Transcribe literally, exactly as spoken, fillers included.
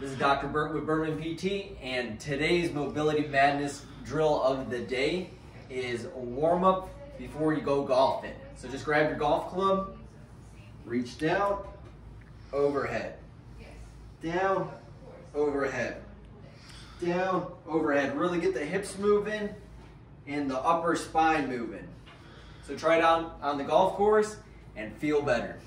This is Doctor Burt with Berman P T, and today's Mobility Madness drill of the day is a warm-up before you go golfing. So just grab your golf club, reach down, overhead, down, overhead, down, overhead. Really get the hips moving and the upper spine moving. So try it out on the golf course and feel better.